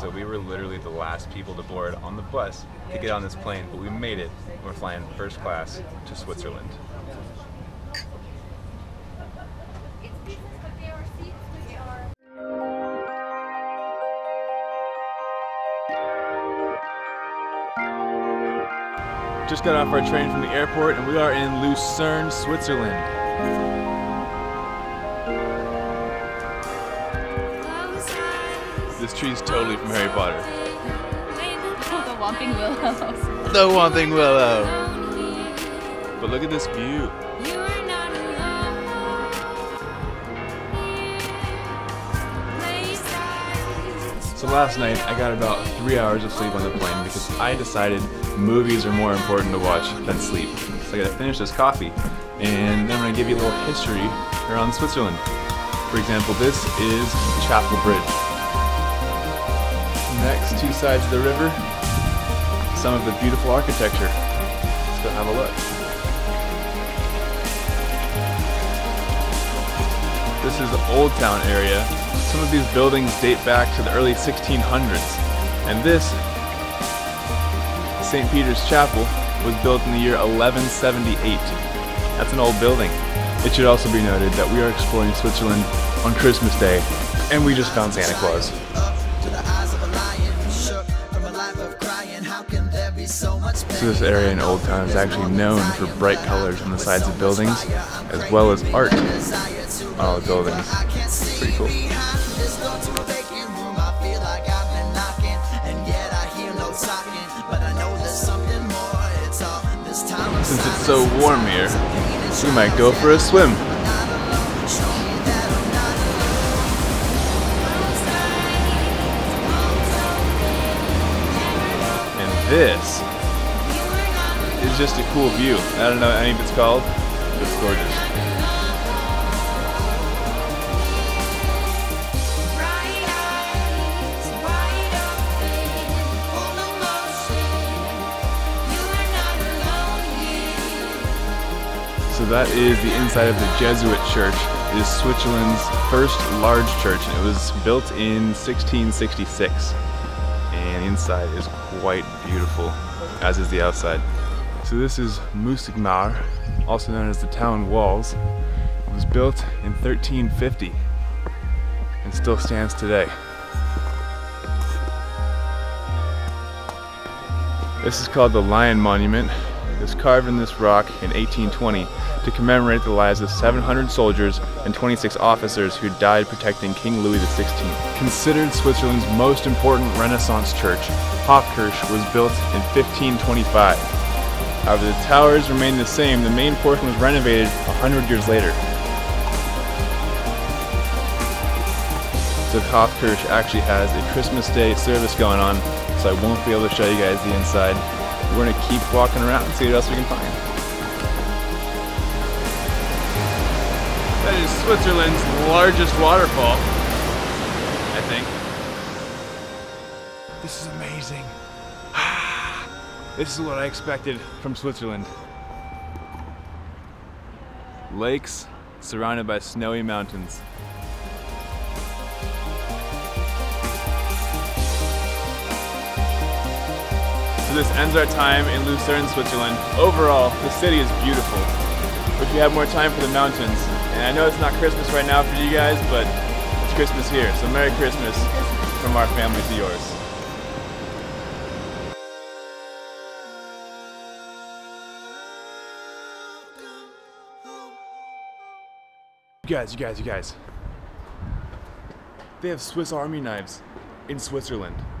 So we were literally the last people to board on the bus to get on this plane, but we made it. We're flying first class to Switzerland. Just got off our train from the airport and we are in Lucerne, Switzerland. This tree's totally from Harry Potter. The Whomping Willow. The Whomping Willow. But look at this view. So last night, I got about 3 hours of sleep on the plane because I decided movies are more important to watch than sleep. So I gotta finish this coffee, and then I'm gonna give you a little history around Switzerland. For example, this is Chapel Bridge. Next, two sides of the river, some of the beautiful architecture. Let's go have a look. This is the Old Town area. Some of these buildings date back to the early 1600s, and this St. Peter's Chapel was built in the year 1178. That's an old building. It should also be noted that we are exploring Switzerland on Christmas Day, and we just found Santa Claus. So this area in Old Town is actually known for bright colors on the sides of buildings, as well as art on all the buildings. It's pretty cool. Since it's so warm here, we might go for a swim. And this is just a cool view. I don't know any of it's called, but it's gorgeous. So that is the inside of the Jesuit church. It is Switzerland's first large church, and it was built in 1666. And the inside is quite beautiful, as is the outside. So this is Musigmar, also known as the Town Walls. It was built in 1350 and still stands today. This is called the Lion Monument. It was carved in this rock in 1820 to commemorate the lives of 700 soldiers and 26 officers who died protecting King Louis XVI. Considered Switzerland's most important Renaissance church, Hofkirche was built in 1525. However, the towers remained the same. The main portion was renovated 100 years later. So Hofkirche actually has a Christmas Day service going on, so I won't be able to show you guys the inside. We're going to keep walking around and see what else we can find. That is Switzerland's largest waterfall, I think. This is amazing. This is what I expected from Switzerland. Lakes surrounded by snowy mountains. So this ends our time in Lucerne, Switzerland. Overall, the city is beautiful. If you have more time for the mountains, and I know it's not Christmas right now for you guys, but it's Christmas here. So Merry Christmas from our family to yours. You guys. They have Swiss Army knives in Switzerland.